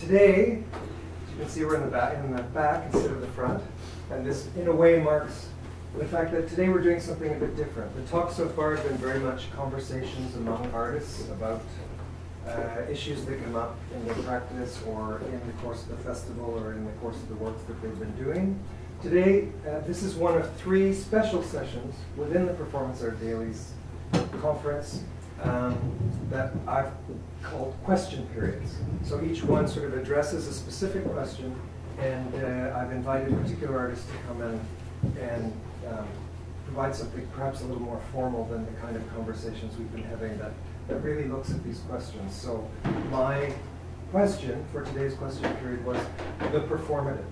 Today, as you can see, we're in the back instead of the front, and this, in a way, marks the fact that today we're doing something a bit different. The talk so far has been very much conversations among artists about issues that come up in their practice or in the course of the festival or in the course of the works that they've been doing. Today, this is one of three special sessions within the Performance Art Dailies conference that I've called question periods. So each one sort of addresses a specific question, and I've invited particular artists to come in and provide something perhaps a little more formal than the kind of conversations we've been having that really looks at these questions. So my question for today's question period was the performative.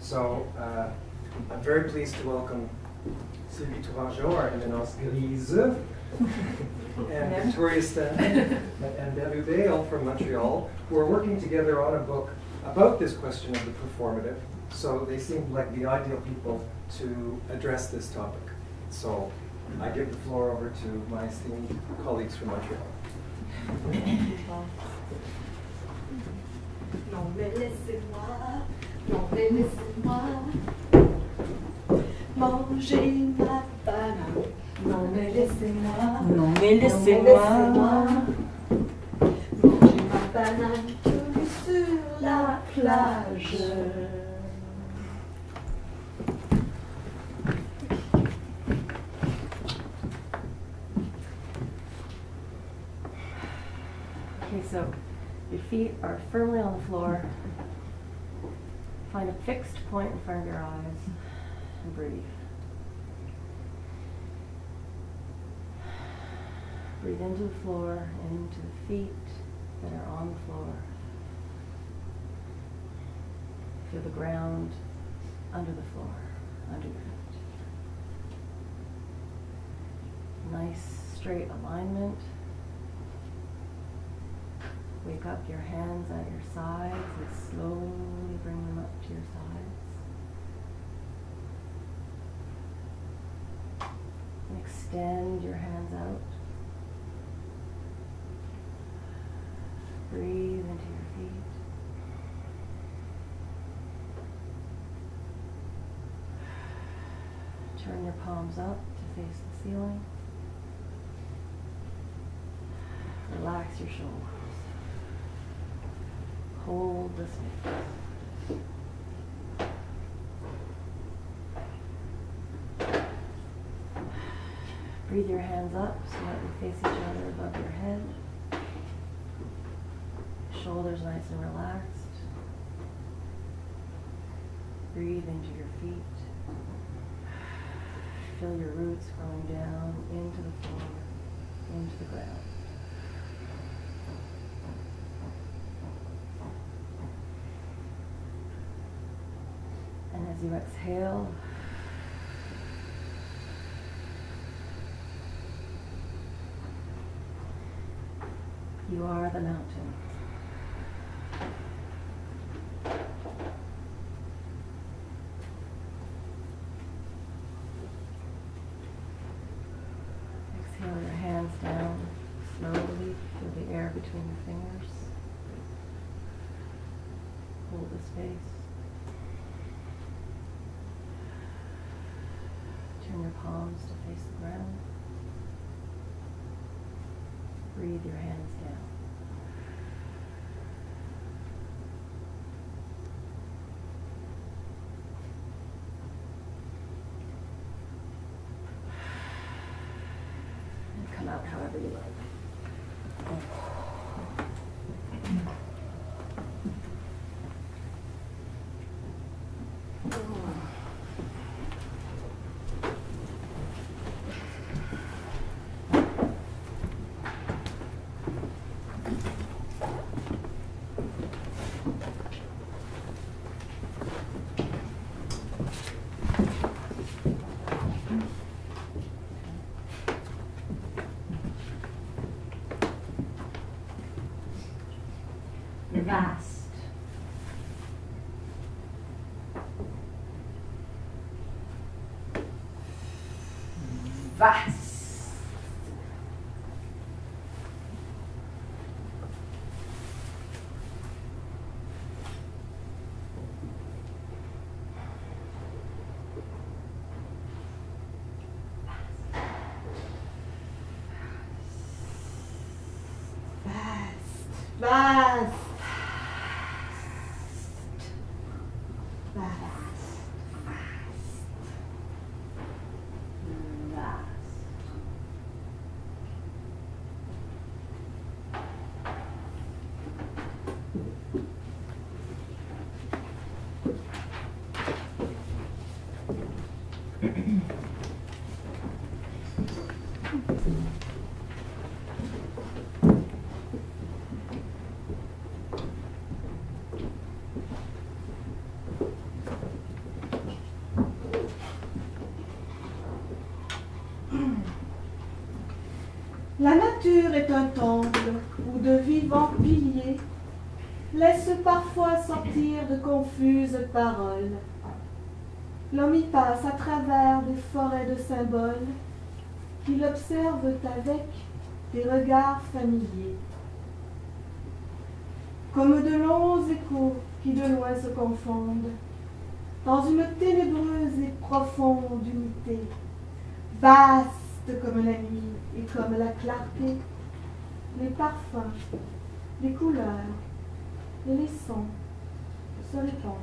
So I'm very pleased to welcome Sylvie Tourangeau, our Eminence Grise, and Victoria Stanton and David Bale from Montreal, who are working together on a book about this question of the performative. So they seemed like the ideal people to address this topic. So I give the floor over to my esteemed colleagues from Montreal. Non, mais laissez-moi, non, mais laissez-moi manger ma banane. Non, mais laissez-moi, non, mais laissez-moi manger ma banane tout sur la plage. Okay, so your feet are firmly on the floor. Find a fixed point in front of your eyes and breathe. Breathe into the floor, into the feet that are on the floor. Feel the ground under the floor, under your feet. Nice straight alignment. Wake up your hands at your sides and slowly bring them up to your sides. And extend your hands out. Breathe into your feet. Turn your palms up to face the ceiling. Relax your shoulders. Hold this space. Breathe your hands up so that they face each other above your head. Shoulders nice and relaxed. Breathe into your feet. Feel your roots going down into the floor, into the ground. As you exhale, you are the mountain. Exhale your hands down slowly, feel the air between your fingers, hold the space. Turn your palms to face the ground. Breathe your hands down. And come out however you like. Vast. Vast. Vast. La nature est un temple où de vivants piliers laissent parfois sortir de confuses paroles. L'homme y passe à travers des forêts de symboles qu'il observe avec des regards familiers. Comme de longs échos qui de loin se confondent, dans une ténébreuse et profonde unité, vaste comme la nuit et comme la clarté, les parfums, les couleurs et les sons se répandent.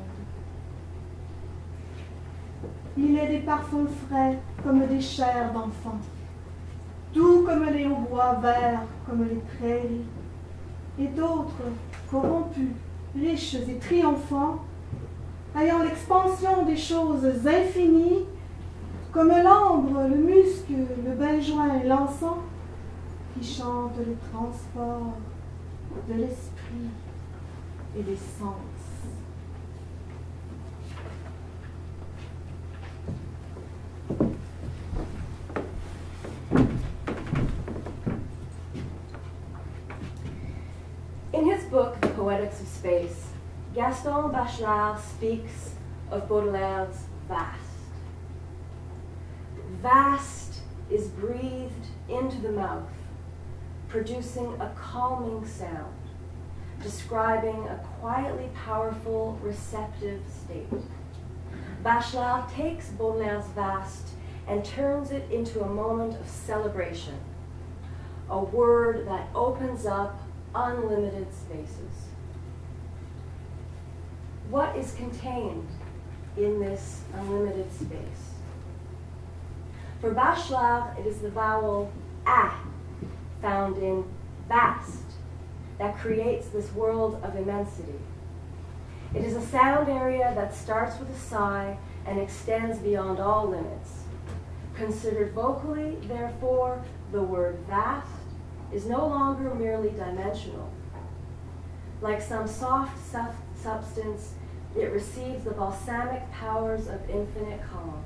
Il est des parfums frais comme des chairs d'enfants, doux comme les hautbois verts, comme les prairies, et d'autres corrompus, riches et triomphants, ayant l'expansion des choses infinies, comme l'ambre, le musc, le benjoin et l'encens, qui chantent le transport de l'esprit et des sens. In his book, The Poetics of Space, Gaston Bachelard speaks of Baudelaire's vast. Vast is breathed into the mouth, producing a calming sound, describing a quietly powerful, receptive state. Bachelard takes Baudelaire's vast and turns it into a moment of celebration, a word that opens up unlimited spaces. What is contained in this unlimited space? For Bachelard, it is the vowel "a" found in vast that creates this world of immensity. It is a sound area that starts with a sigh and extends beyond all limits. Considered vocally, therefore, the word vast is no longer merely dimensional. Like some soft substance, it receives the balsamic powers of infinite calm.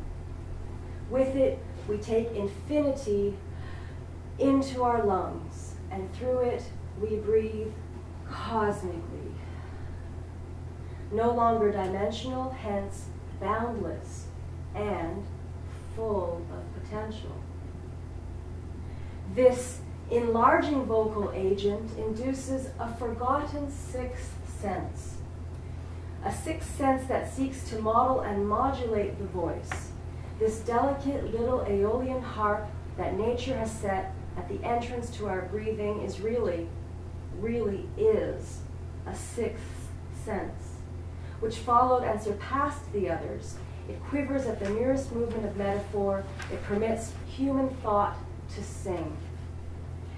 With it, we take infinity into our lungs, and through it, we breathe cosmically. No longer dimensional, hence boundless, and full of potential. This enlarging vocal agent induces a forgotten sixth sense, a sixth sense that seeks to model and modulate the voice. This delicate little Aeolian harp that nature has set at the entrance to our breathing is really is a sixth sense, which followed and surpassed the others. It quivers at the merest movement of metaphor. It permits human thought to sing.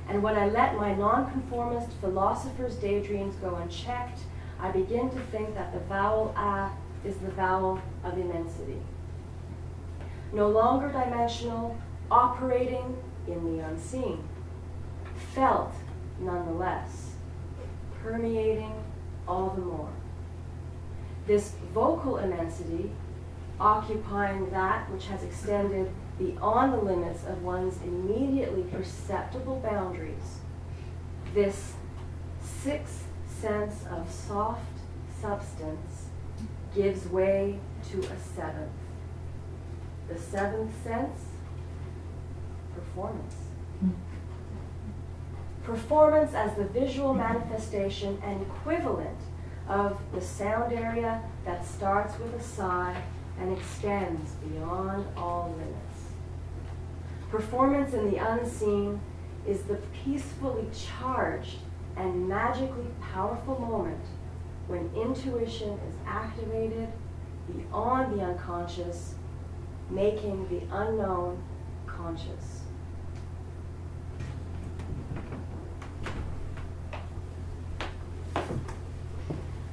And when I let my nonconformist philosopher's daydreams go unchecked, I begin to think that the vowel "a" is the vowel of immensity. No longer dimensional, operating in the unseen, felt nonetheless, permeating all the more. This vocal immensity, occupying that which has extended beyond the limits of one's immediately perceptible boundaries, this sixth sense of soft substance gives way to a seventh. The seventh sense, performance. Performance as the visual manifestation and equivalent of the sound area that starts with a sigh and extends beyond all limits. Performance in the unseen is the peacefully charged and magically powerful moment when intuition is activated beyond the unconscious, making the unknown conscious.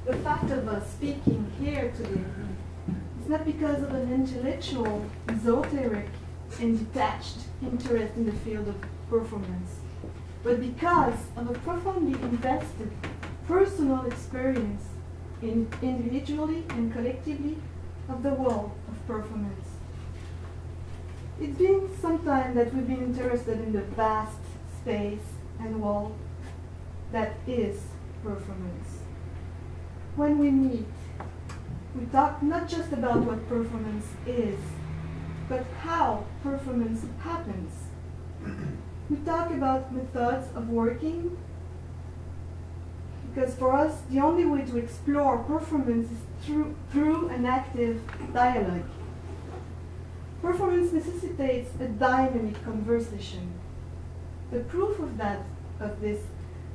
The fact of us speaking here today is not because of an intellectual, esoteric, and detached interest in the field of performance, but because of a profoundly invested personal experience in individually and collectively of the world of performance. It's been some time that we've been interested in the vast space and world that is performance. When we meet, we talk not just about what performance is, but how performance happens. We talk about methods of working, because for us, the only way to explore performance is through an active dialogue. Performance necessitates a dynamic conversation. The proof of this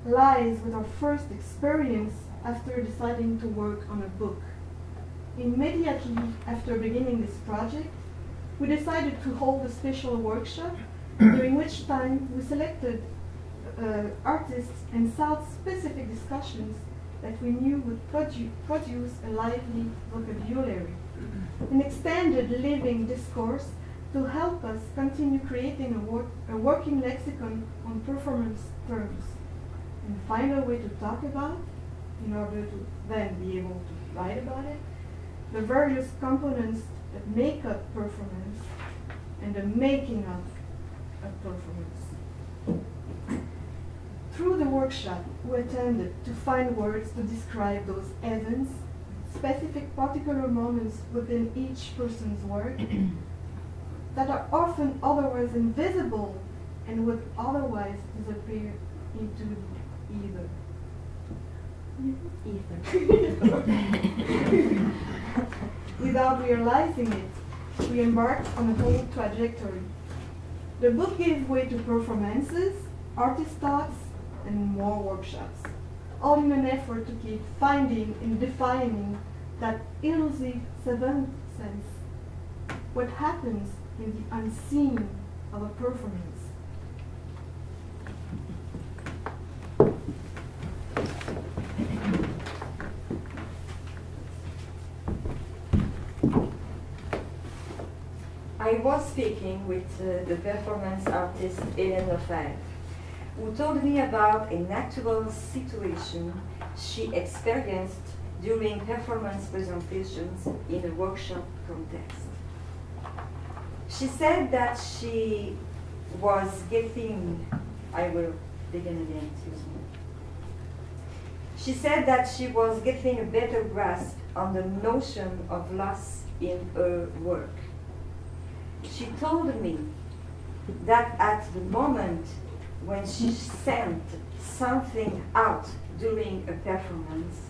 lies with our first experience after deciding to work on a book. Immediately after beginning this project, we decided to hold a special workshop, during which time we selected artists and sought specific discussions that we knew would produce a lively vocabulary, an extended living discourse to help us continue creating a working lexicon on performance terms, and a final way to talk about, in order to then be able to write about it, the various components that make up performance and the making of a performance. Through the workshop, we attempted to find words to describe those events, specific particular moments within each person's work that are often otherwise invisible and would otherwise disappear into the ether. Without realizing it, we embarked on a whole trajectory. The book gave way to performances, artist talks, and more workshops, all in an effort to keep finding and defining that elusive seventh sense, what happens in the unseen of a performance. I was speaking with the performance artist Elena Fafard, who told me about an actual situation she experienced during performance presentations in a workshop context. She said that she was getting, She said that she was getting a better grasp on the notion of loss in her work. She told me that at the moment when she sent something out during a performance,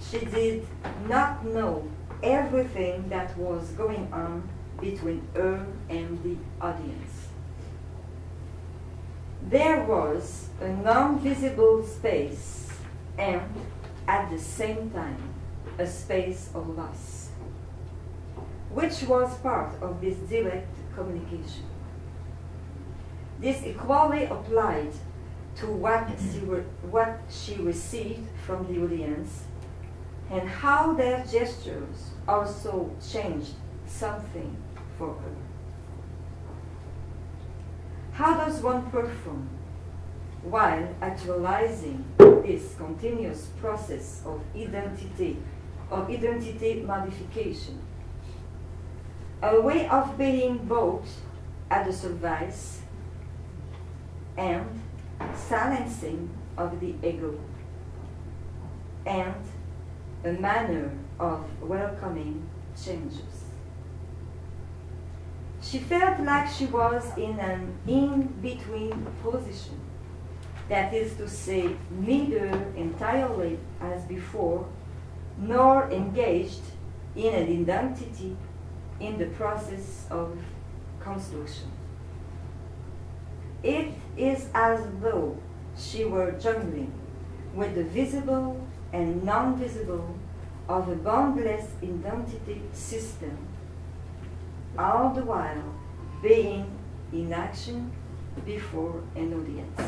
she did not know everything that was going on between her and the audience. There was a non-visible space and, at the same time, a space of loss, which was part of this direct communication. This equally applied to what she received from the audience, and how their gestures also changed something for her. How does one perform while actualizing this continuous process of identity modification? A way of being both at the service and silencing of the ego, and a manner of welcoming changes. She felt like she was in an in-between position, that is to say, neither entirely as before, nor engaged in an identity in the process of construction. It is as though she were jungling with the visible and non-visible of a boundless identity system, all the while being in action before an audience.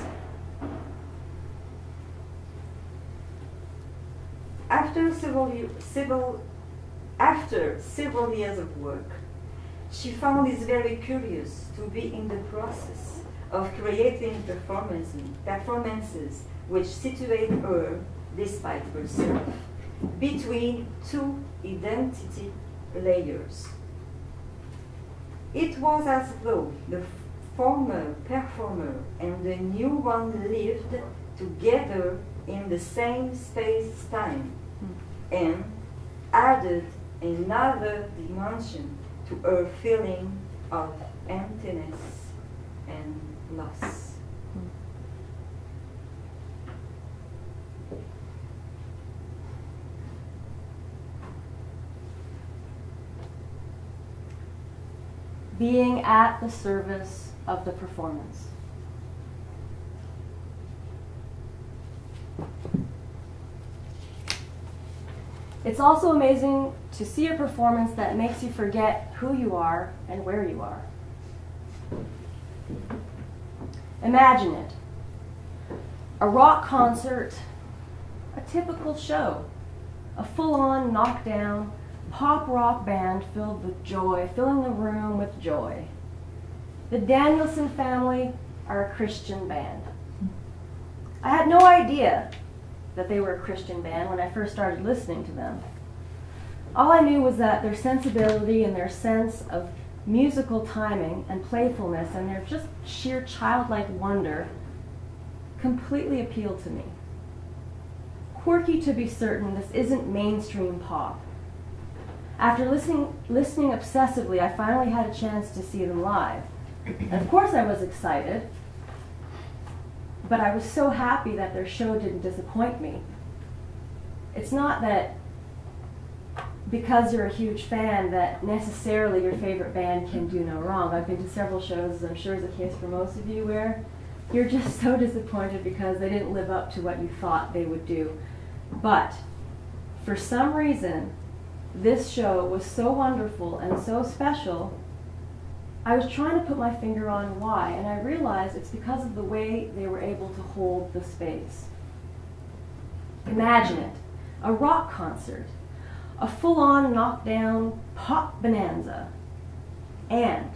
After several years of work, she found it very curious to be in the process of creating performances which situate her, despite herself, between two identity layers. It was as though the former performer and the new one lived together in the same space-time and added another dimension to her feeling of emptiness and loss. Being at the service of the performance. It's also amazing to see a performance that makes you forget who you are and where you are. Imagine it. A rock concert, a typical show, a full-on knockdown pop rock band filled with joy, filling the room with joy. The Danielson family are a Christian band. I had no idea that they were a Christian band when I first started listening to them. All I knew was that their sensibility and their sense of musical timing and playfulness and their just sheer childlike wonder completely appealed to me. Quirky to be certain, this isn't mainstream pop. After listening obsessively, I finally had a chance to see them live. And of course I was excited, but I was so happy that their show didn't disappoint me. It's not that because you're a huge fan that necessarily your favorite band can do no wrong. I've been to several shows, as I'm sure is the case for most of you, where you're just so disappointed because they didn't live up to what you thought they would do. But for some reason, this show was so wonderful and so special. I was trying to put my finger on why, and I realized it's because of the way they were able to hold the space. Imagine it, a rock concert, a full-on knockdown pop bonanza, and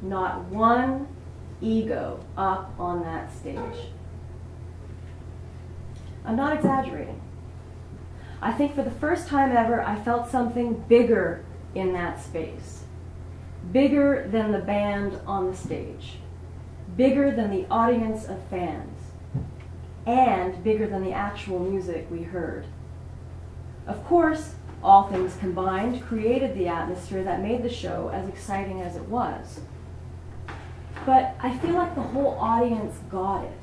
not one ego up on that stage. I'm not exaggerating. I think for the first time ever, I felt something bigger in that space. Bigger than the band on the stage. Bigger than the audience of fans. And bigger than the actual music we heard. Of course, all things combined created the atmosphere that made the show as exciting as it was. But I feel like the whole audience got it.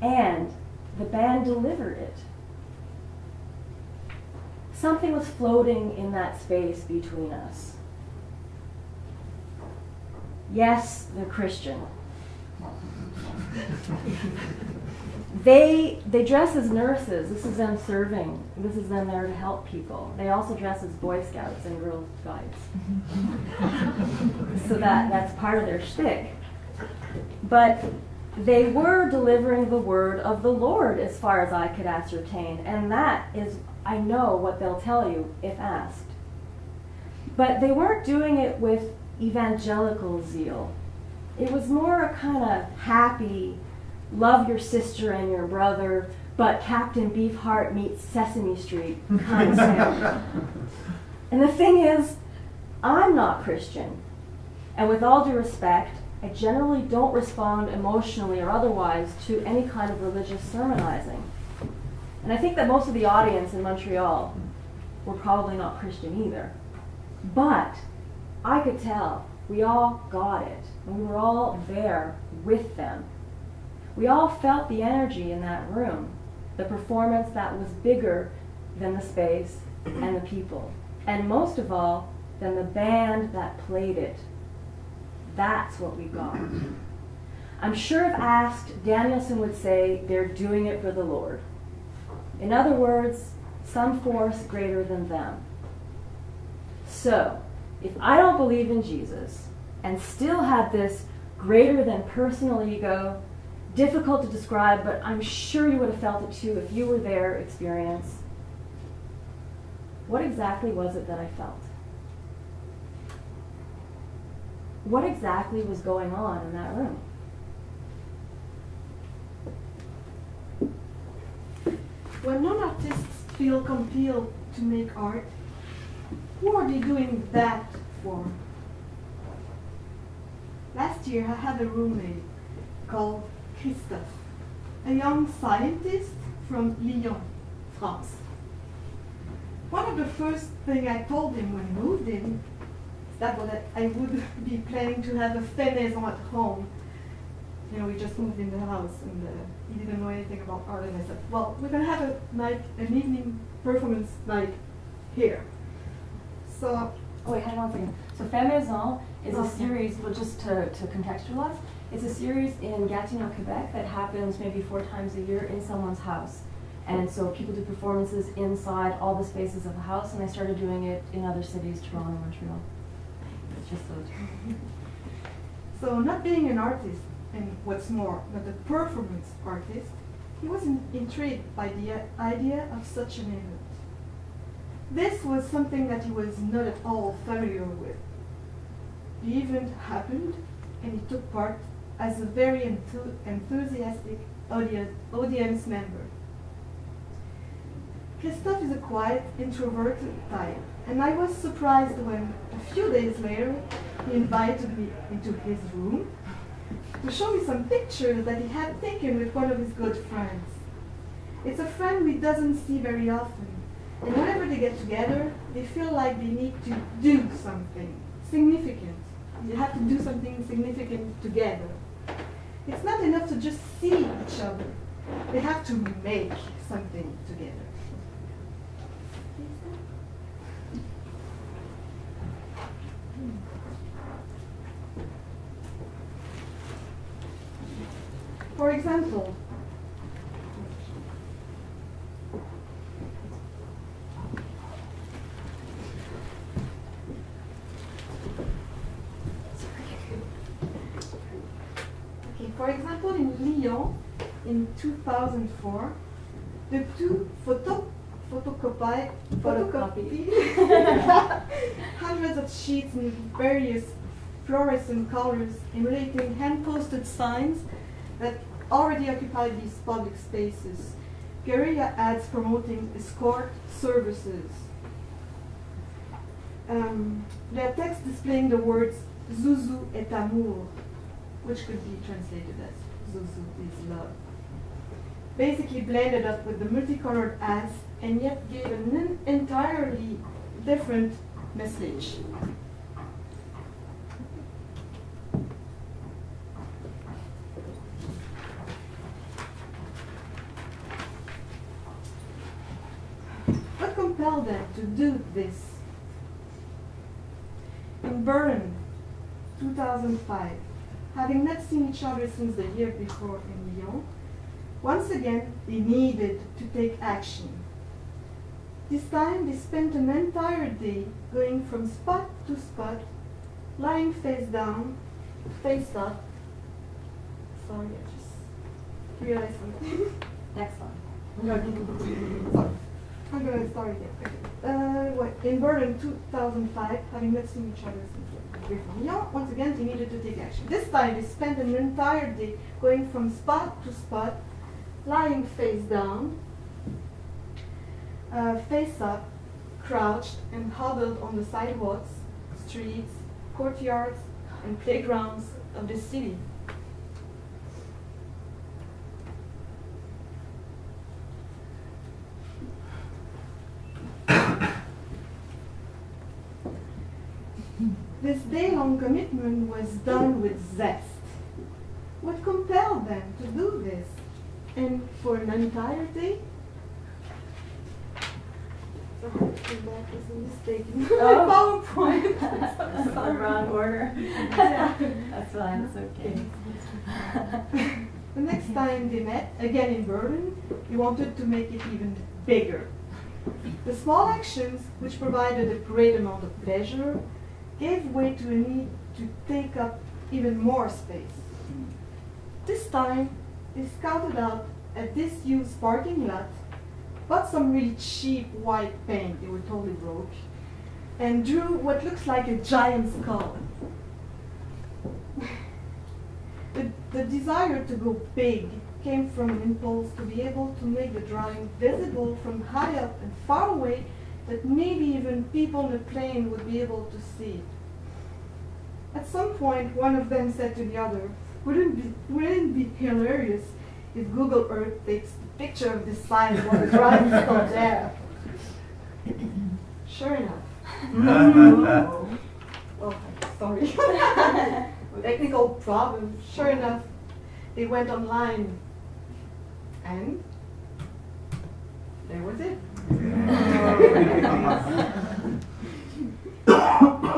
And the band delivered it. Something was floating in that space between us. Yes, they're Christian. They dress as nurses. This is them serving. This is them there to help people. They also dress as Boy Scouts and Girl Guides. So that's part of their shtick. But they were delivering the word of the Lord as far as I could ascertain, and that is, I know what they'll tell you if asked. But they weren't doing it with evangelical zeal. It was more a kind of happy, love your sister and your brother, but Captain Beefheart meets Sesame Street kind of thing. And the thing is, I'm not Christian. And with all due respect, I generally don't respond emotionally or otherwise to any kind of religious sermonizing. And I think that most of the audience in Montreal were probably not Christian either. But I could tell we all got it. And we were all there with them. We all felt the energy in that room, the performance that was bigger than the space and the people. And most of all, than the band that played it. That's what we got. I'm sure if asked, Danielson would say they're doing it for the Lord. In other words, some force greater than them. So, if I don't believe in Jesus and still have this greater than personal ego, difficult to describe, but I'm sure you would have felt it too if you were there, experience, what exactly was it that I felt? What exactly was going on in that room? When non-artists feel compelled to make art, who are they doing that for? Last year I had a roommate called Christophe, a young scientist from Lyon, France. One of the first things I told him when I moved in is that I would be planning to have a Femaison at home. You know, we just moved in the house and he didn't know anything about art, and I said, well, we're going to have a night, an evening performance night here. So, oh, wait, hang on a second. So Femaison is a series, well, just to contextualize, it's a series in Gatineau, Quebec that happens maybe 4 times a year in someone's house. And so people do performances inside all the spaces of the house, and I started doing it in other cities, Toronto, Montreal. It's just so So not being an artist, and what's more, not a performance artist, he was intrigued by the idea of such an event. This was something that he was not at all familiar with. The event happened, and he took part as a very enthusiastic audience member. Christophe is a quiet, introverted type, and I was surprised when, a few days later, he invited me into his room to show me some pictures that he had taken with one of his good friends. It's a friend we doesn't see very often, and whenever they get together, they feel like they need to do something significant. They have to do something significant together. It's not enough to just see each other. They have to make something together. For example, in Lyon in 2004, the two photocopied hundreds of sheets in various fluorescent colors emulating hand-posted signs that already occupy these public spaces. Guerrilla ads promoting escort services. Their text displaying the words Zuzu et amour, which could be translated as Zuzu is love, basically blended up with the multicolored ads and yet gave an entirely different message. What compelled them to do this? In Bern, 2005, having not seen each other since the year before in Lyon, once again they needed to take action. This time they spent an entire day going from spot to spot, lying face down, face up. Sorry, I just realized something. Next one. Sorry. I'm going to start again. In Berlin 2005, having not seen each other since once again, they needed to take action. This time, they spent an entire day going from spot to spot, lying face down, face up, crouched and huddled on the sidewalks, streets, courtyards, and playgrounds of the city. This day-long commitment was done with zest. What compelled them to do this? And for an entire day? the heart feedback is a mistake in oh. my PowerPoint. That's the wrong order. Yeah. That's fine, it's okay. The next time they met, again in Berlin, we wanted to make it even bigger. The small actions, which provided a great amount of pleasure, gave way to a need to take up even more space. This time, they scouted out a disused parking lot, bought some really cheap white paint, they were totally broke, and drew what looks like a giant skull. The desire to go big came from an impulse to be able to make the drawing visible from high up and far away, that maybe even people on the plane would be able to see. At some point, one of them said to the other, wouldn't it be hilarious if Google Earth takes a picture of this sign while the drawing is still there? Sure enough. Oh, well, sorry. Technical problem. Sure enough, they went online, and there was it.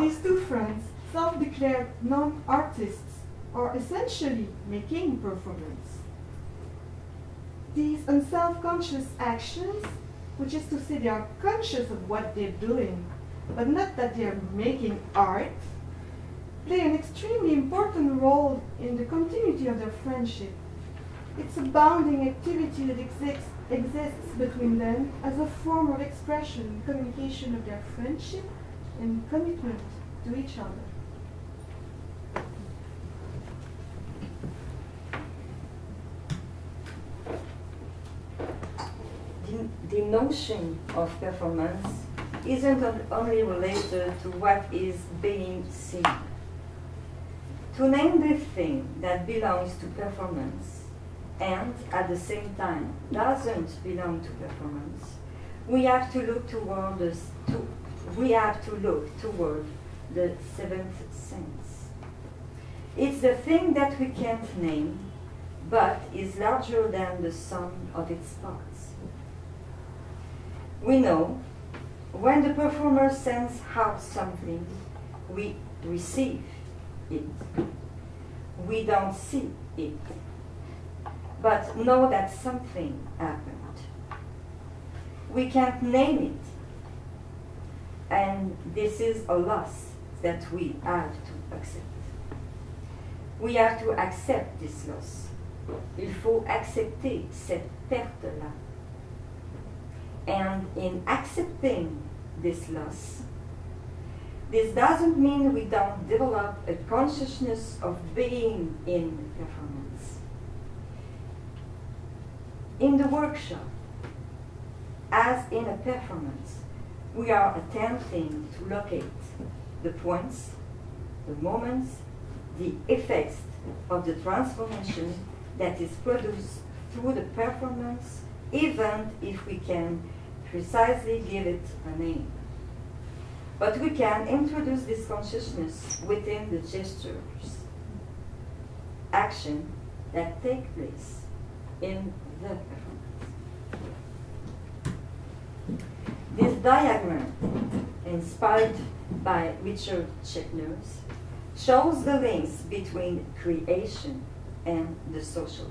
These two friends, self-declared non-artists, are essentially making performance. These unself-conscious actions, which is to say they are conscious of what they're doing, but not that they are making art, play an extremely important role in the continuity of their friendship. It's a bounding activity that exists between them as a form of expression, communication of their friendship, and commitment to each other. The notion of performance isn't only related to what is being seen. To name the thing that belongs to performance and at the same time doesn't belong to performance, we have to look toward the seventh sense. It's the thing that we can't name, but is larger than the sum of its parts. We know when the performer sends out something, we receive it. We don't see it, but know that something happened. We can't name it, and this is a loss that we have to accept. We have to accept this loss. Il faut accepter cette perte-là. And in accepting this loss, this doesn't mean we don't develop a consciousness of being in performance. In the workshop, as in a performance, we are attempting to locate the points, the moments, the effects of the transformation that is produced through the performance, even if we can precisely give it a name. But we can introduce this consciousness within the gestures, action that take place in the performance. This diagram, inspired by Richard Schechner's, shows the links between creation and the social.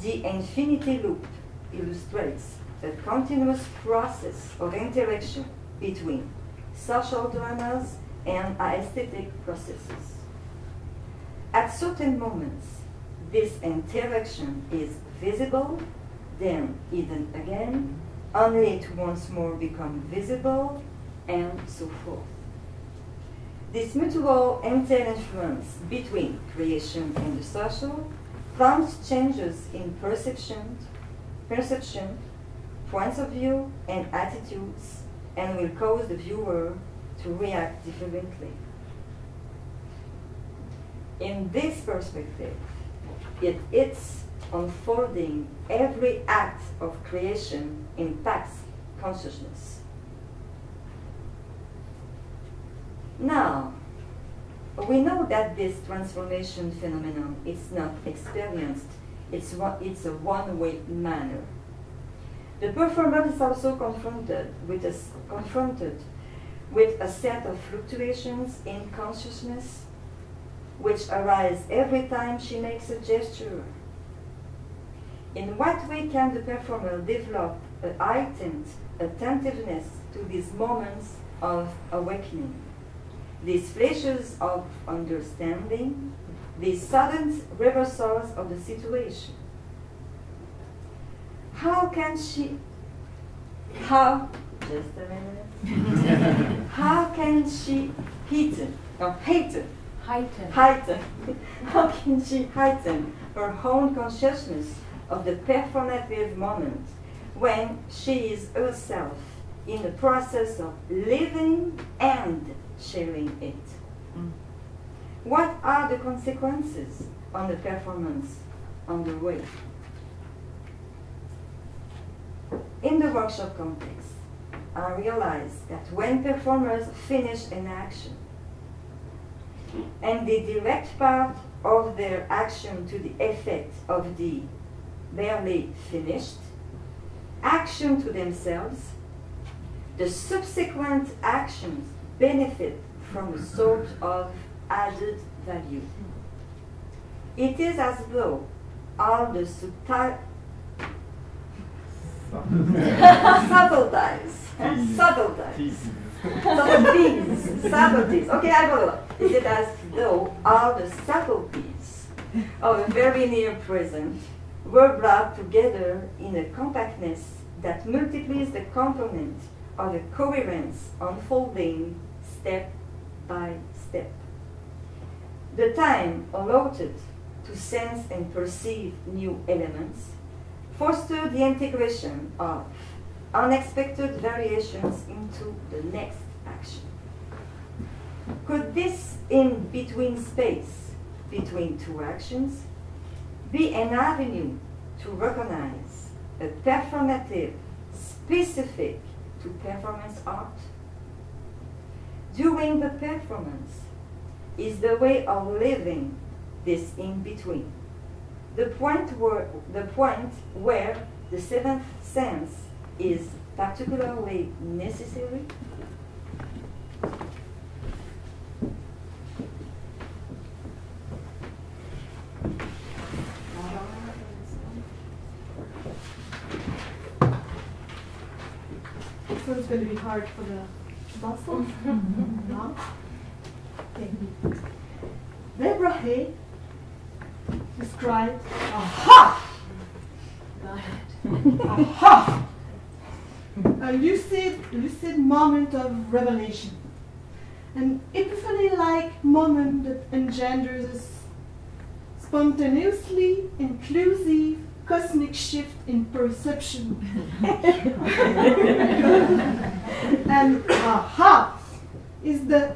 The infinity loop illustrates a continuous process of interaction between social dramas and aesthetic processes. At certain moments, this interaction is visible, then hidden again, only to once more become visible, and so forth. This mutual inter-influence between creation and the social prompts changes in perception, points of view, and attitudes, and will cause the viewer to react differently. In this perspective, its unfolding, every act of creation impacts consciousness. Now, we know that this transformation phenomenon is not experienced, it's a one-way manner. The performer is also confronted with a set of fluctuations in consciousness which arise every time she makes a gesture. In what way can the performer develop a heightened attentiveness to these moments of awakening, these flashes of understanding, these sudden reversals of the situation? How can she heighten her own consciousness of the performative moment when she is herself in the process of living and sharing it? Mm. What are the consequences on the performance underway? In the workshop context, I realized that when performers finish an action and they direct part of their action to the effect of the barely finished action to themselves, the subsequent actions benefit from a sort of added value. It is as though all the subtleties of a very near present were brought together in a compactness that multiplies the component of a coherence unfolding step by step. The time allotted to sense and perceive new elements fostered the integration of unexpected variations into the next action. Could this in-between space between two actions be an avenue to recognize a performative specific to performance art? During the performance is the way of living this in-between, the point where the seventh sense is particularly necessary? So it's going to be hard for the muscles. No? Okay. Deborah Hay described a lucid moment of revelation, an epiphany-like moment that engenders a spontaneously inclusive cosmic shift in perception. And aha is the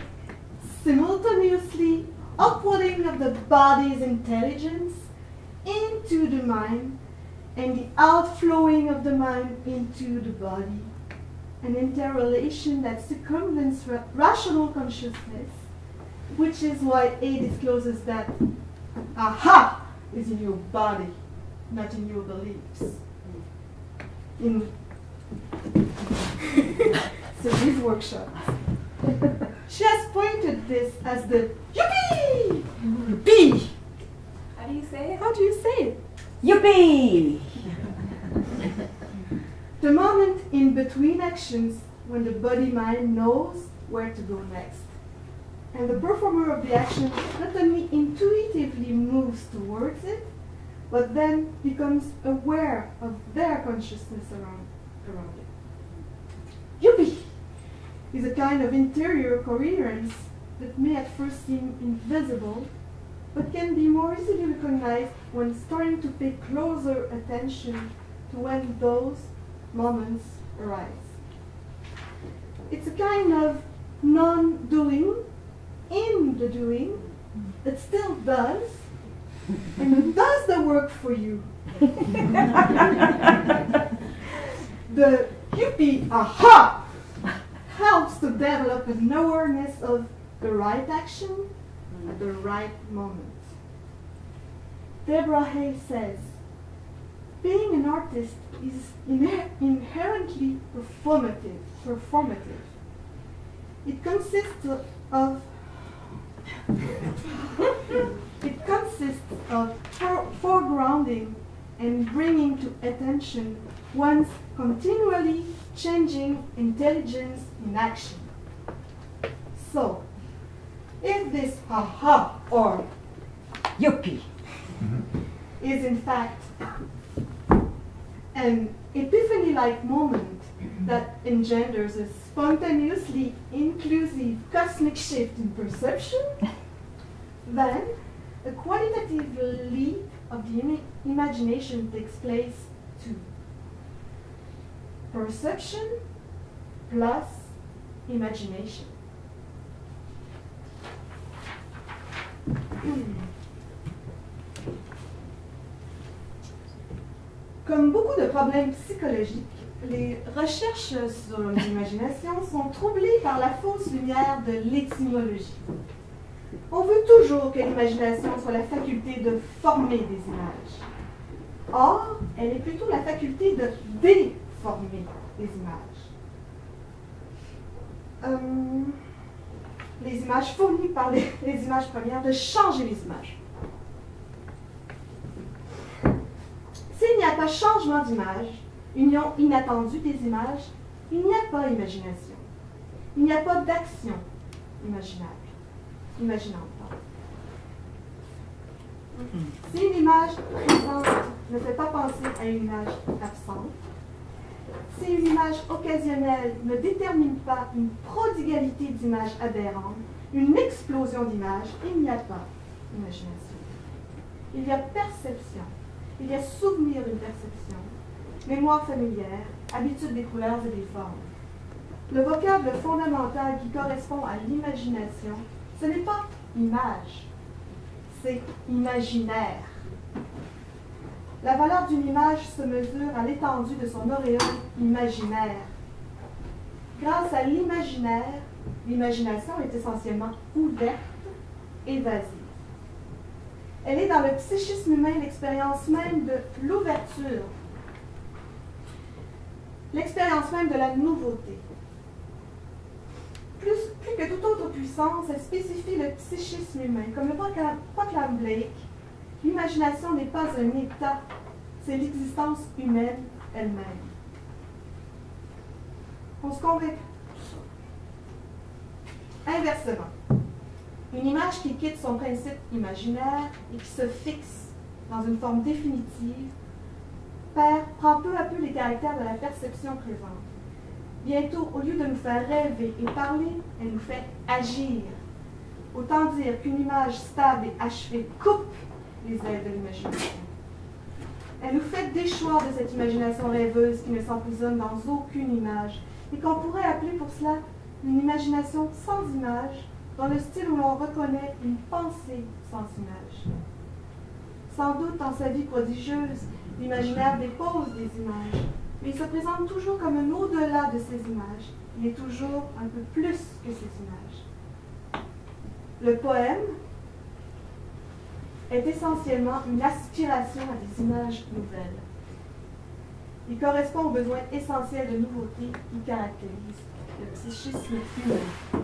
simultaneously upwelling of the body's intelligence into the mind and the outflowing of the mind into the body, an interrelation that circumvents rational consciousness, which is why A discloses that aha is in your body, not in your beliefs. In so these workshops. She has pointed this as the yuppie! Yuppie! How do you say it? How do you say it? Yuppie! The moment in between actions when the body-mind knows where to go next. And the performer of the action not only intuitively moves towards it, but then becomes aware of their consciousness around it. Yuppie! Is a kind of interior coherence that may at first seem invisible, but can be more easily recognized when starting to pay closer attention to when those moments arise. It's a kind of non-doing in the doing that still does, and does the work for you. The hippie aha helps to develop an awareness of the right action at the right moment. Deborah Hay says, being an artist is inherently performative. It consists of foregrounding and bringing to attention one's continually changing intelligence in action. So, if this ha-ha or yuppie is in fact an epiphany-like moment that engenders a spontaneously inclusive cosmic shift in perception, then a qualitative leap of the imagination takes place too. Perception plus imagination. Comme beaucoup de problèmes psychologiques, les recherches sur l'imagination sont troublées par la fausse lumière de l'étymologie. On veut toujours que l'imagination soit la faculté de former des images. Or, elle est plutôt la faculté de déformer des images. Les images fournies par les images premières, de changer les images. S'il n'y a pas changement d'image, union inattendue des images, il n'y a pas imagination. Il n'y a pas d'action imaginable. Si une image présente ne fait pas penser à une image absente, si une image occasionnelle ne détermine pas une prodigalité d'images aberrantes, une explosion d'images, il n'y a pas imagination. Il y a perception, il y a souvenir d'une perception, mémoire familière, habitude des couleurs et des formes. Le vocable fondamental qui correspond à l'imagination, ce n'est pas image, c'est imaginaire. La valeur d'une image se mesure à l'étendue de son auréole imaginaire. Grâce à l'imaginaire, l'imagination est essentiellement ouverte, évasive. Elle est dans le psychisme humain l'expérience même de l'ouverture, l'expérience même de la nouveauté. Plus que toute autre puissance, elle spécifie le psychisme humain. Comme le proclame Blake, l'imagination n'est pas un état, c'est l'existence humaine elle-même. On se convainc. Inversement, une image qui quitte son principe imaginaire et qui se fixe dans une forme définitive prend peu à peu les caractères de la perception présente. Bientôt, au lieu de nous faire rêver et parler, elle nous fait agir. Autant dire qu'une image stable et achevée coupe les ailes de l'imagination. Elle nous fait déchoir de cette imagination rêveuse qui ne s'emprisonne dans aucune image et qu'on pourrait appeler pour cela une imagination sans image, dans le style où l'on reconnaît une pensée sans image. Sans doute, dans sa vie prodigieuse, l'imaginaire dépose des images. Mais il se présente toujours comme un au-delà de ces images. Il est toujours un peu plus que ces images. Le poème est essentiellement une aspiration à des images nouvelles. Il correspond aux besoins essentiels de nouveauté qui caractérisent le psychisme humain.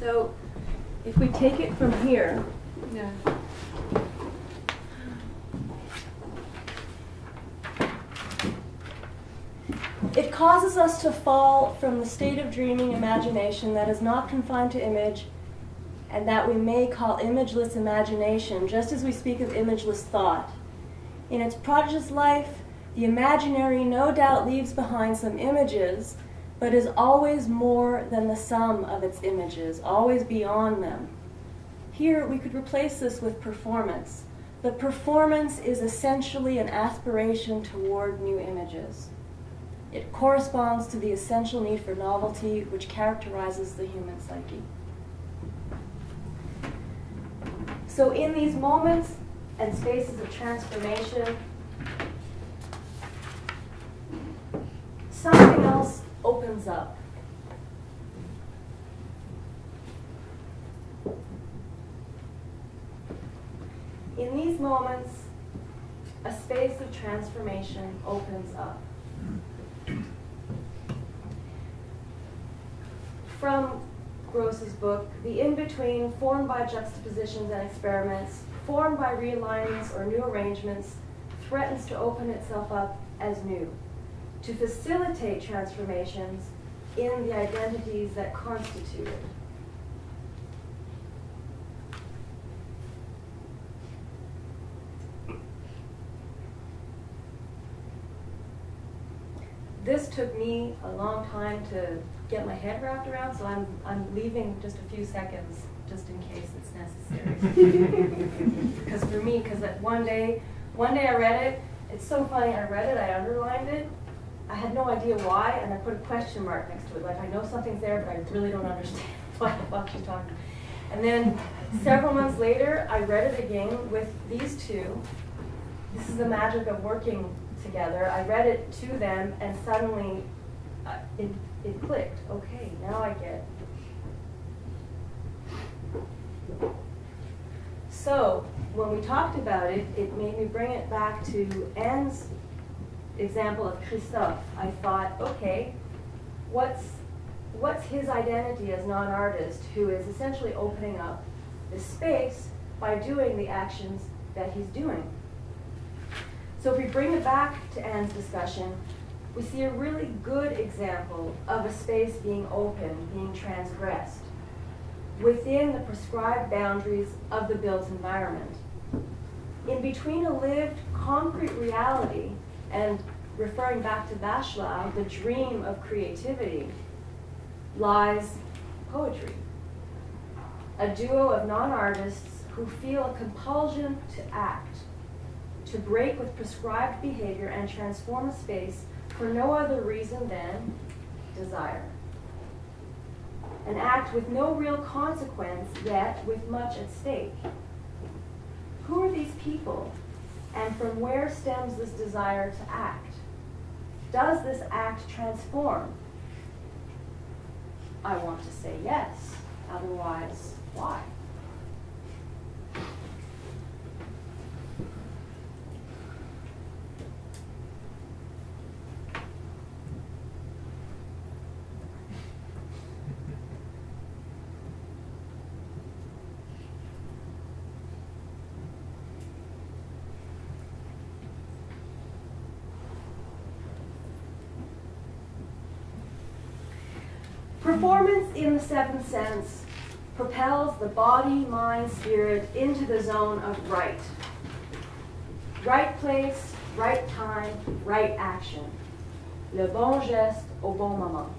So, if we take it from here, yeah. It causes us to fall from the state of dreaming imagination that is not confined to image and that we may call imageless imagination, just as we speak of imageless thought. In its prodigious life, the imaginary no doubt leaves behind some images, but is always more than the sum of its images, always beyond them. Here, we could replace this with performance. But performance is essentially an aspiration toward new images. It corresponds to the essential need for novelty which characterizes the human psyche. So in these moments and spaces of transformation, something else opens up. In these moments a space of transformation opens up. From Gross's book, the in-between, formed by juxtapositions and experiments, formed by realignments or new arrangements, threatens to open itself up as new, to facilitate transformations in the identities that constitute it. This took me a long time to get my head wrapped around, so I'm leaving just a few seconds, just in case it's necessary. Because for me, because one day I read it. It's so funny. I read it. I underlined it. I had no idea why, and I put a question mark next to it. Like I know something's there, but I really don't understand what the fuck she's talking. And then several months later, I read it again with these two. This is the magic of working together. I read it to them, and suddenly it clicked. Okay, now I get it. So when we talked about it, it made me bring it back to Anne's example of Christophe. I thought, okay, what's his identity as non-artist who is essentially opening up this space by doing the actions that he's doing? So if we bring it back to Anne's discussion, we see a really good example of a space being open, being transgressed, within the prescribed boundaries of the built environment. In between a lived, concrete reality, and referring back to Bachelard, the dream of creativity, lies poetry. A duo of non-artists who feel a compulsion to act, to break with prescribed behavior and transform a space for no other reason than desire. An act with no real consequence, yet with much at stake. Who are these people, and from where stems this desire to act? Does this act transform? I want to say yes, otherwise, why? Performance in the seventh sense propels the body, mind, spirit into the zone of right. Right place, right time, right action. Le bon geste au bon moment.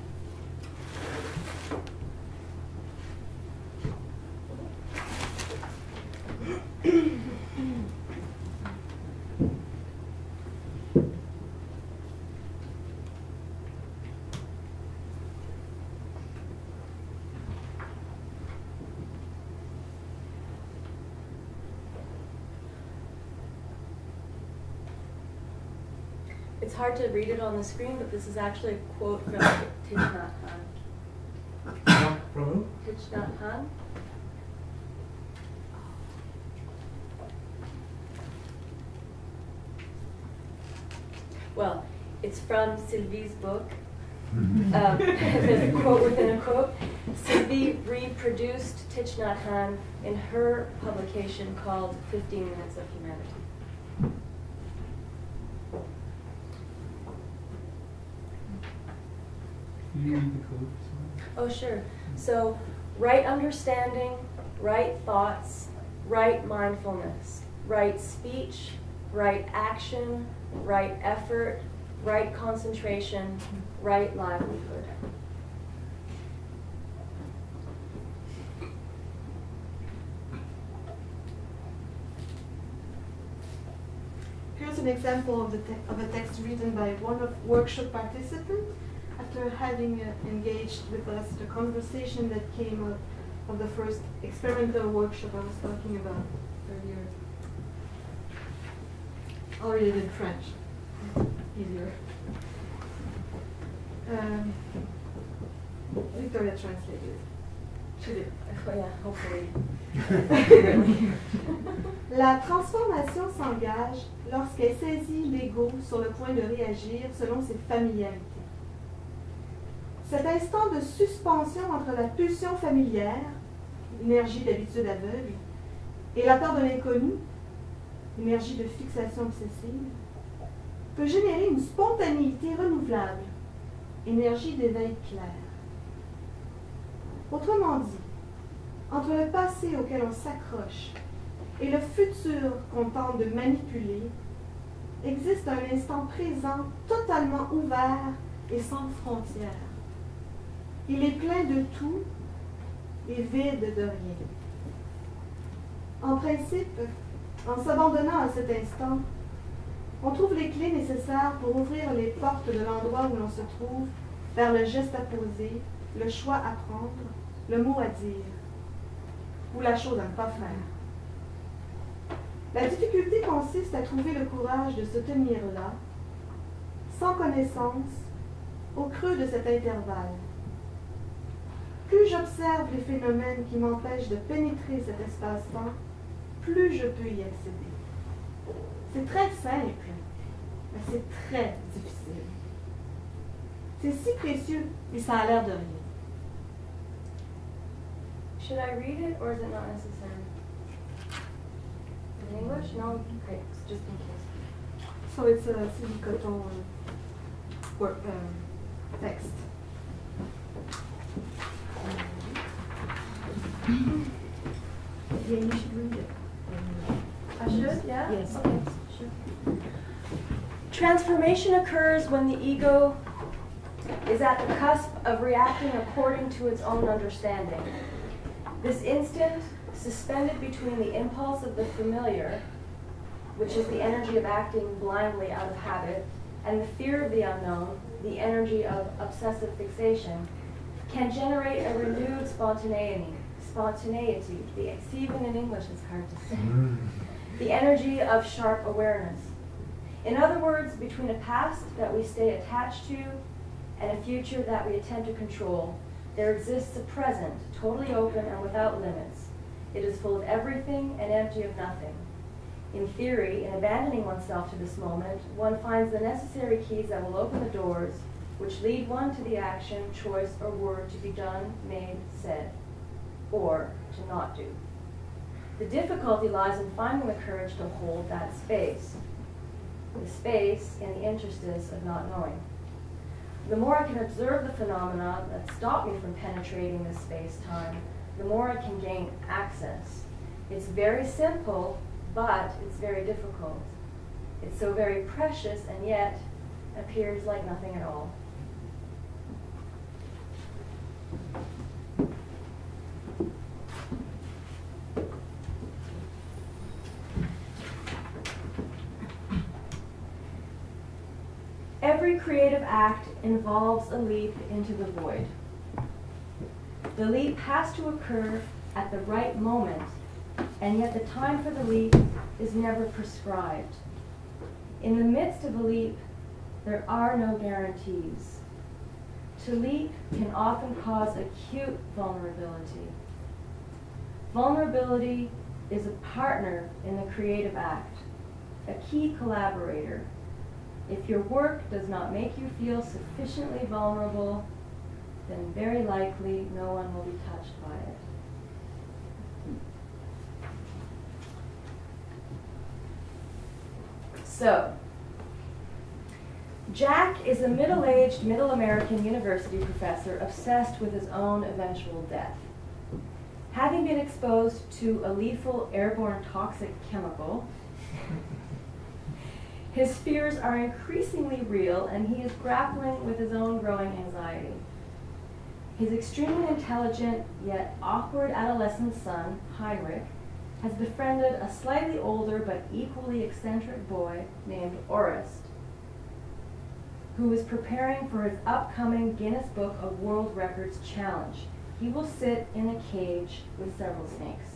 It's hard to read it on the screen, but this is actually a quote from Thich Nhat Hanh. From who? Thich Nhat Hanh. Well, it's from Sylvie's book. There's a quote within a quote. Sylvie reproduced Thich Nhat Hanh in her publication called 15 Minutes of Humanity. Oh, sure. So, right understanding, right thoughts, right mindfulness, right speech, right action, right effort, right concentration, right livelihood. Here's an example of a text written by one of workshop participants, after having engaged with us the conversation that came up of the first experimental workshop I was talking about earlier. I'll read it in French. Easier. Victoria translated. Well, yeah, hopefully. La transformation s'engage lorsqu'elle saisit l'ego sur le point de réagir selon ses familiarités. Cet instant de suspension entre la pulsion familière, énergie d'habitude aveugle, et la peur de l'inconnu, énergie de fixation obsessive, peut générer une spontanéité renouvelable, énergie d'éveil clair. Autrement dit, entre le passé auquel on s'accroche et le futur qu'on tente de manipuler, existe un instant présent totalement ouvert et sans frontières. Il est plein de tout et vide de rien. En principe, en s'abandonnant à cet instant, on trouve les clés nécessaires pour ouvrir les portes de l'endroit où l'on se trouve vers le geste à poser, le choix à prendre, le mot à dire, ou la chose à ne pas faire. La difficulté consiste à trouver le courage de se tenir là, sans connaissance, au creux de cet intervalle. Plus j'observe les phénomènes qui m'empêchent de pénétrer cet espace-temps, plus je peux y accéder. C'est très simple, mais c'est très difficile. C'est si précieux, et ça a l'air de rien. Should I read it, or is it not necessary? In English? No? Great, just in case. So it's a Sylvie Tourangeau work, text. Yeah, you should read it. I should? Yeah? Yes. Okay, sure. Transformation occurs when the ego is at the cusp of reacting according to its own understanding. This instant, suspended between the impulse of the familiar, which is the energy of acting blindly out of habit, and the fear of the unknown, the energy of obsessive fixation, can generate a renewed spontaneity. See, even in English it's hard to say. The energy of sharp awareness. In other words, between a past that we stay attached to and a future that we attempt to control, there exists a present, totally open and without limits. It is full of everything and empty of nothing. In theory, in abandoning oneself to this moment, one finds the necessary keys that will open the doors, which lead one to the action, choice, or word to be done, made, said, or to not do. The difficulty lies in finding the courage to hold that space, the space in the interstice of not knowing. The more I can observe the phenomena that stop me from penetrating this space-time, the more I can gain access. It's very simple, but it's very difficult. It's so very precious, and yet appears like nothing at all. Every creative act involves a leap into the void. The leap has to occur at the right moment, and yet the time for the leap is never prescribed. In the midst of a leap, there are no guarantees. To leap can often cause acute vulnerability. Vulnerability is a partner in the creative act, a key collaborator. If your work does not make you feel sufficiently vulnerable, then very likely no one will be touched by it. So, Jack is a middle-aged, middle American university professor obsessed with his own eventual death. Having been exposed to a lethal airborne toxic chemical, his fears are increasingly real, and he is grappling with his own growing anxiety. His extremely intelligent yet awkward adolescent son, Heinrich, has befriended a slightly older but equally eccentric boy named Orest, who is preparing for his upcoming Guinness Book of World Records challenge. He will sit in a cage with several snakes.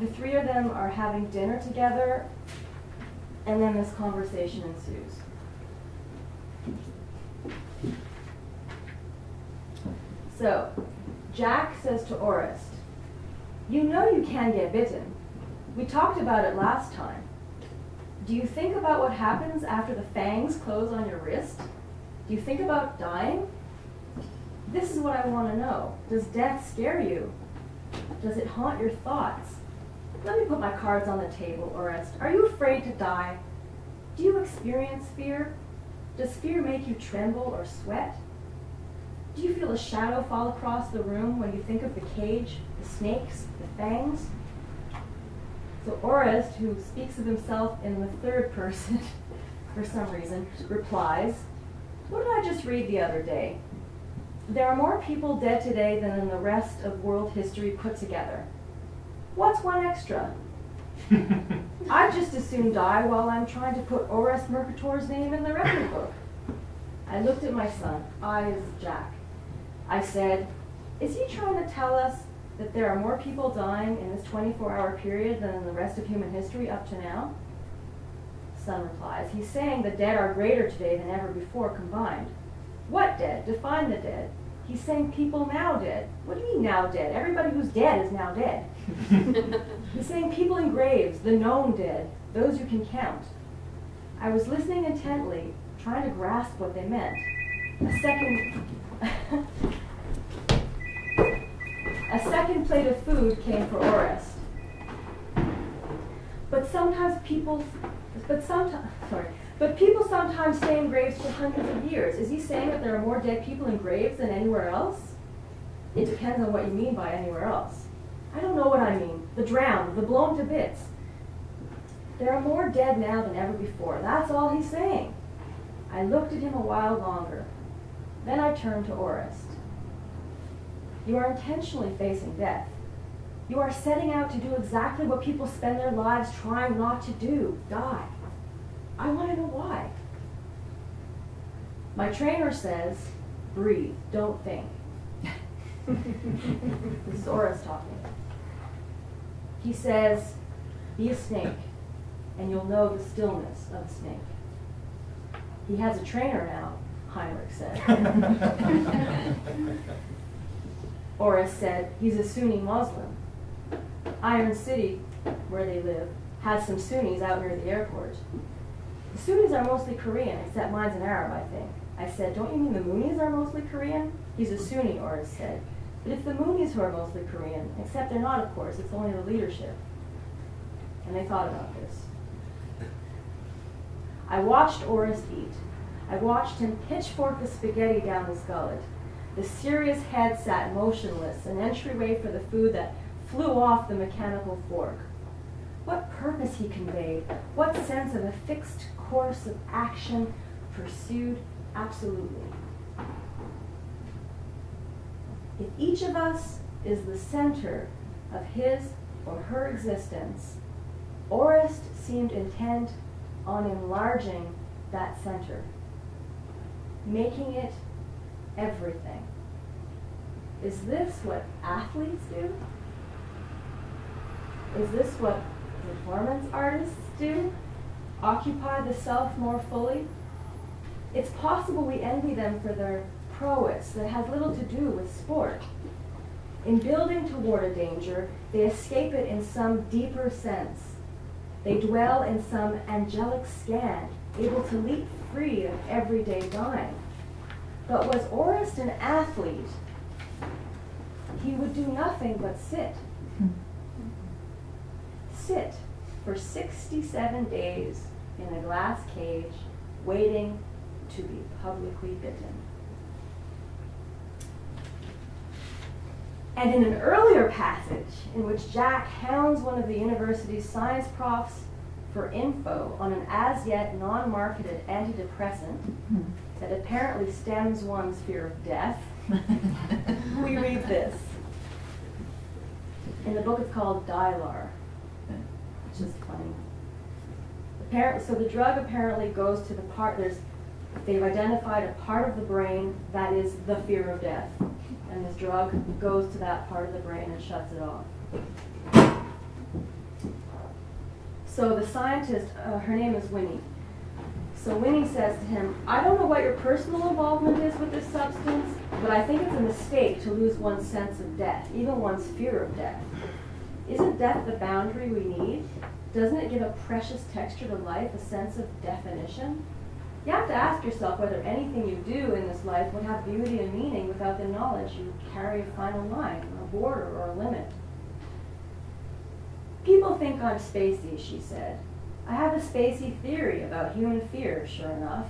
The three of them are having dinner together, and then this conversation ensues. So, Jack says to Orest, "You know you can get bitten. We talked about it last time. Do you think about what happens after the fangs close on your wrist? Do you think about dying? This is what I want to know. Does death scare you? Does it haunt your thoughts? Let me put my cards on the table, Orest. Are you afraid to die? Do you experience fear? Does fear make you tremble or sweat? Do you feel a shadow fall across the room when you think of the cage, the snakes, the fangs?" So Orest, who speaks of himself in the third person for some reason, replies, "What did I just read the other day? There are more people dead today than in the rest of world history put together. What's one extra? I'd just as soon die while I'm trying to put Orest Mercator's name in the record book." I looked at my son, eyes Jack. I said, "Is he trying to tell us that there are more people dying in this 24-hour period than in the rest of human history up to now?" Son replies, "He's saying the dead are greater today than ever before combined." "What dead? Define the dead." "He's saying people now dead." "What do you mean now dead? Everybody who's dead is now dead." "He's saying people in graves, the known dead, those you can count." I was listening intently, trying to grasp what they meant. A second plate of food came for Orest. But people sometimes stay in graves for hundreds of years. Is he saying that there are more dead people in graves than anywhere else? It depends on what you mean by anywhere else. I don't know what I mean. The drowned, the blown to bits. There are more dead now than ever before. That's all he's saying. I looked at him a while longer. Then I turned to Orest. "You are intentionally facing death. You are setting out to do exactly what people spend their lives trying not to do, die. I want to know why." My trainer says, "Breathe, don't think." This is Orest talking. He says, "Be a snake, and you'll know the stillness of a snake." He has a trainer now, Heinrich said. Orest said, "He's a Sunni Muslim. Iron City, where they live, has some Sunnis out near the airport. The Sunnis are mostly Korean, except mine's an Arab, I think." I said, "Don't you mean the Moonies are mostly Korean?" "He's a Sunni," Orest said. "But it's the Moonies who are mostly Korean, except they're not, of course. It's only the leadership." And they thought about this. I watched Orest eat. I watched him pitchfork the spaghetti down his gullet. The serious head sat motionless, an entryway for the food that flew off the mechanical fork. What purpose he conveyed, what sense of a fixed course of action pursued absolutely. If each of us is the center of his or her existence, Orest seemed intent on enlarging that center, making it everything. Is this what athletes do? Is this what performance artists do? Occupy the self more fully? It's possible we envy them for their prowess that has little to do with sport. In building toward a danger, they escape it in some deeper sense. They dwell in some angelic scan, able to leap free of everyday dying. But was Orest an athlete? He would do nothing but sit. Sit for 67 days in a glass cage, waiting to be publicly bitten. And in an earlier passage, in which Jack hounds one of the university's science profs for info on an as-yet non-marketed antidepressant that apparently stems one's fear of death, we read this. In the book, it's called Dylar. Just funny. So the drug apparently goes to the part, they've identified a part of the brain that is the fear of death. And this drug goes to that part of the brain and shuts it off. So the scientist, her name is Winnie. So Winnie says to him, "I don't know what your personal involvement is with this substance, but but I think it's a mistake to lose one's sense of death, even one's fear of death. Isn't death the boundary we need? Doesn't it give a precious texture to life, a sense of definition? You have to ask yourself whether anything you do in this life would have beauty and meaning without the knowledge you carry a final line, a border, or a limit. People think I'm spacey, she said. I have a spacey theory about human fear, sure enough.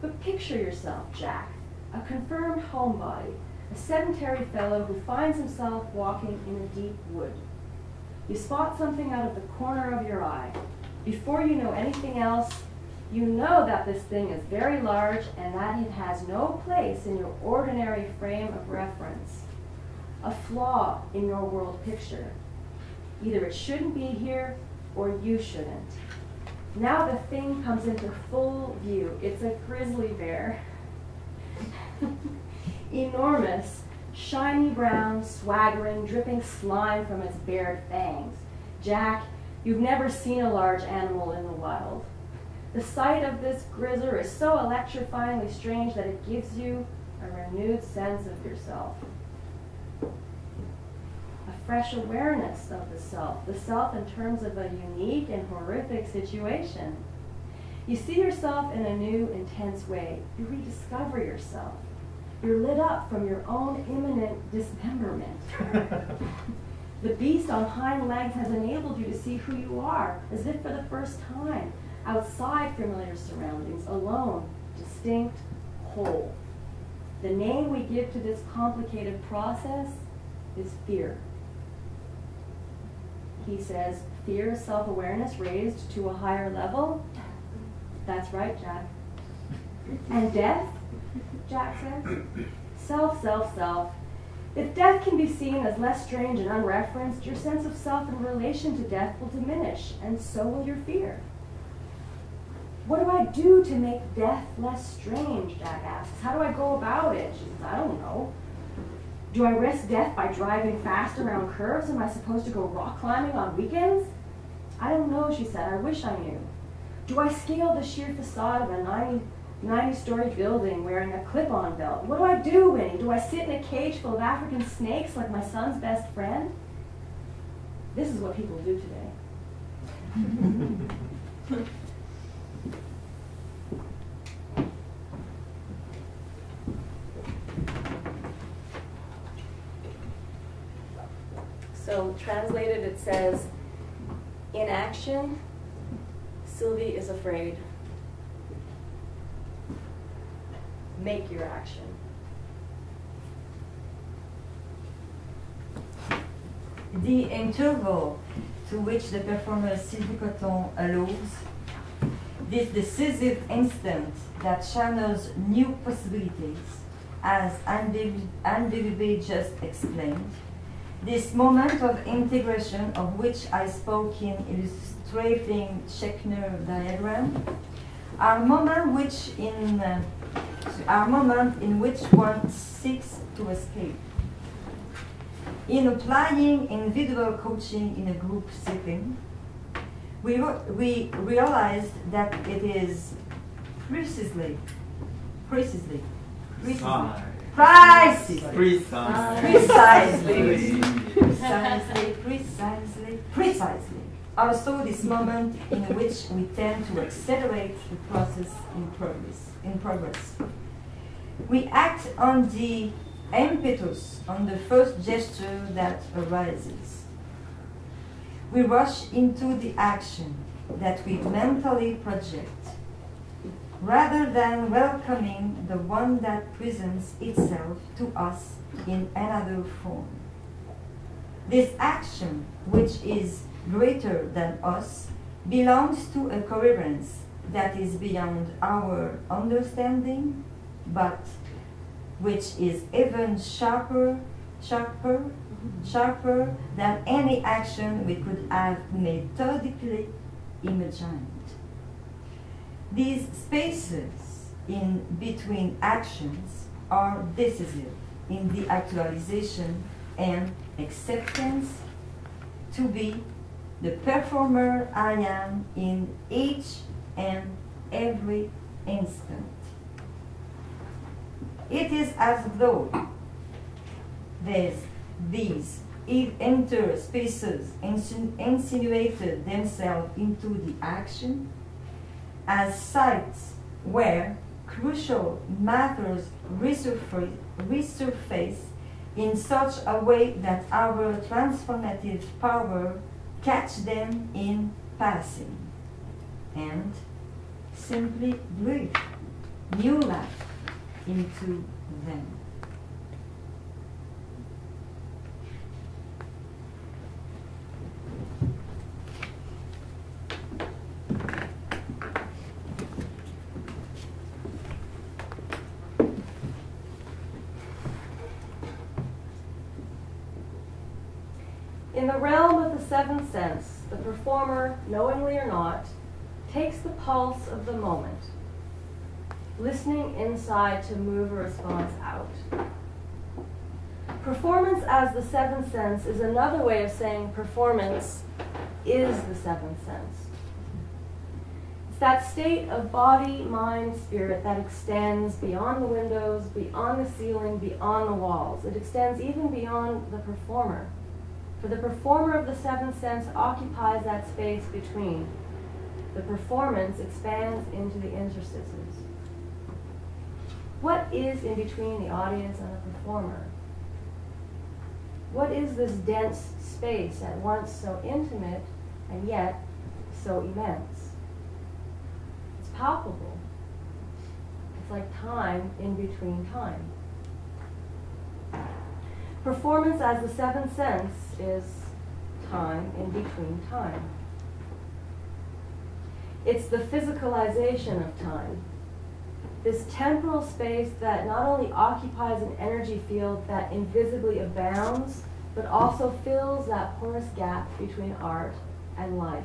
But picture yourself, Jack, a confirmed homebody, a sedentary fellow who finds himself walking in a deep wood. You spot something out of the corner of your eye. Before you know anything else, you know that this thing is very large and that it has no place in your ordinary frame of reference. A flaw in your world picture. Either it shouldn't be here or you shouldn't. Now the thing comes into full view. It's a grizzly bear. Enormous, shiny brown, swaggering, dripping slime from its bared fangs. Jack, you've never seen a large animal in the wild. The sight of this grizzler is so electrifyingly strange that it gives you a renewed sense of yourself. A fresh awareness of the self in terms of a unique and horrific situation. You see yourself in a new, intense way. You rediscover yourself. You're lit up from your own imminent dismemberment. The beast on hind legs has enabled you to see who you are, as if for the first time, outside familiar surroundings, alone, distinct, whole. The name we give to this complicated process is fear. He says, fear is self-awareness raised to a higher level. That's right, Jack. And death? Jack says. Self, self, self. If death can be seen as less strange and unreferenced, your sense of self in relation to death will diminish, and so will your fear. What do I do to make death less strange, Jack asks. How do I go about it? She says, I don't know. Do I risk death by driving fast around curves? Am I supposed to go rock climbing on weekends? I don't know, she said. I wish I knew. Do I scale the sheer facade of a 90-story building wearing a clip-on belt? What do I do, Winnie? Do I sit in a cage full of African snakes like my son's best friend? This is what people do today. So translated, it says, in action, Sylvie is afraid. Make your action. The interval to which the performer Sylvie Coton allows, this decisive instant that channels new possibilities, as Anne-Bébé just explained, this moment of integration of which I spoke in illustrating Schechner diagram, are moments in which one seeks to escape. In applying individual coaching in a group setting, we realized that it is precisely also this moment in which we tend to accelerate the process in progress. We act on the impetus, on the first gesture that arises. We rush into the action that we mentally project, rather than welcoming the one that presents itself to us in another form. This action, which is greater than us, belongs to a coherence that is beyond our understanding, but which is even sharper than any action we could have methodically imagined. These spaces in between actions are decisive in the actualization and acceptance to be the performer I am in each and every instant. It is as though these interspaces insinuated themselves into the action as sites where crucial matters resurface in such a way that our transformative power catch them in passing and simply breathe new life into them. In the realm of the seventh sense, the performer, knowingly or not, takes the pulse of the moment, listening inside to move a response out. Performance as the seventh sense is another way of saying performance is the seventh sense. It's that state of body, mind, spirit that extends beyond the windows, beyond the ceiling, beyond the walls. It extends even beyond the performer. For the performer of the seventh sense occupies that space between. The performance expands into the interstices. What is in between the audience and the performer? What is this dense space at once so intimate and yet so immense? It's palpable. It's like time in between time. Performance as the seventh sense is time in between time. It's the physicalization of time, this temporal space that not only occupies an energy field that invisibly abounds, but also fills that porous gap between art and life.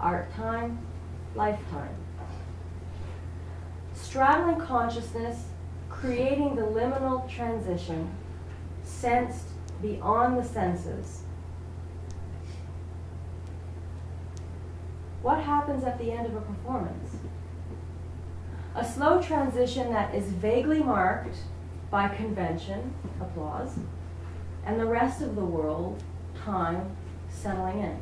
Art time, lifetime. Straddling consciousness, creating the liminal transition, sensed beyond the senses. What happens at the end of a performance? A slow transition that is vaguely marked by convention, applause, and the rest of the world, time, settling in.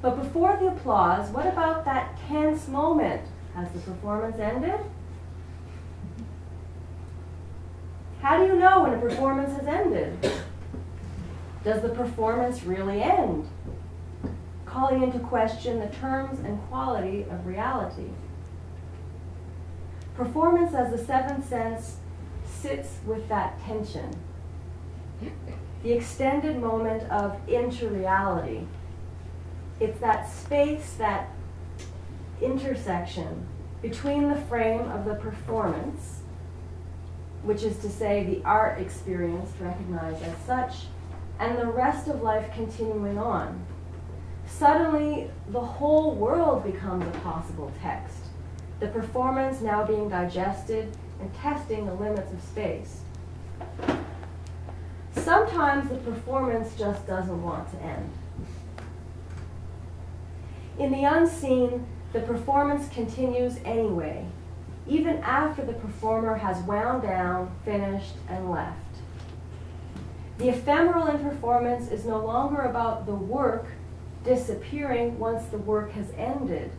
But before the applause, what about that tense moment? Has the performance ended? How do you know when a performance has ended? Does the performance really end? Calling into question the terms and quality of reality. Performance as the seventh sense sits with that tension, the extended moment of interreality. It's that space, that intersection between the frame of the performance, which is to say the art experience recognized as such, and the rest of life continuing on. Suddenly, the whole world becomes a possible text, the performance now being digested and testing the limits of space. Sometimes the performance just doesn't want to end. In the unseen, the performance continues anyway, even after the performer has wound down, finished, and left. The ephemeral in performance is no longer about the work disappearing once the work has ended.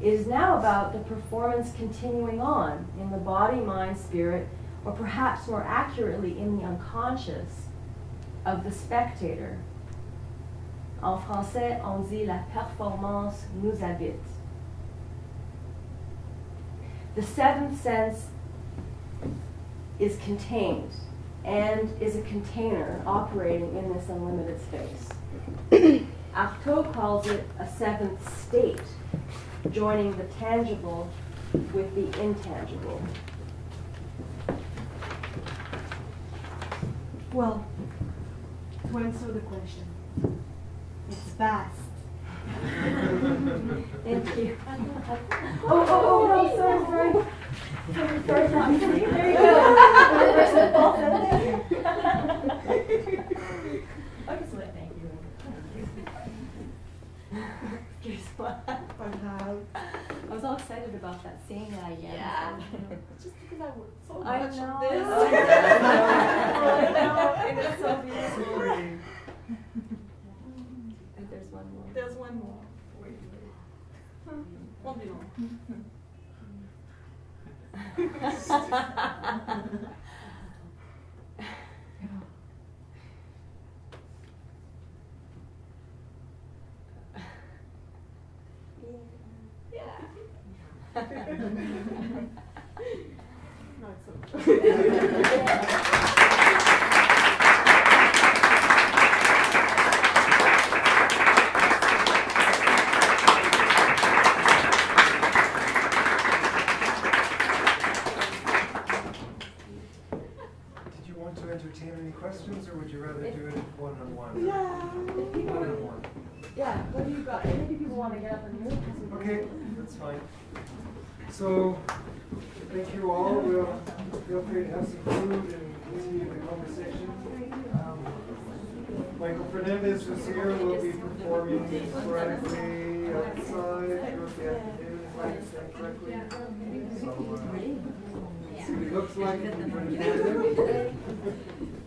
It is now about the performance continuing on in the body, mind, spirit, or perhaps more accurately in the unconscious of the spectator. En français, on dit la performance nous habite. The seventh sense is contained and is a container operating in this unlimited space. Artaud calls it a seventh state, joining the tangible with the intangible. Well, to answer the question, it's vast. Thank you. Sorry. There you go. Okay, so thank you. Here's what I was all excited about that saying that again. Yeah. Just because I so much of this. I know, and it's so beautiful. And there's one more. There's one more. Wait, wait. Won't be long. Not so much. Did you want to entertain any questions, or would you rather do it one-on-one? Yeah. One-on-one. Yeah. What do you got? Maybe people want to get up and move. Okay, that's fine. So, thank you all. We'll feel free to have some food and continue the conversation. Michael Fernandez is here and will be performing sporadically outside throughout the afternoon, if I understand correctly. So, see what he looks like.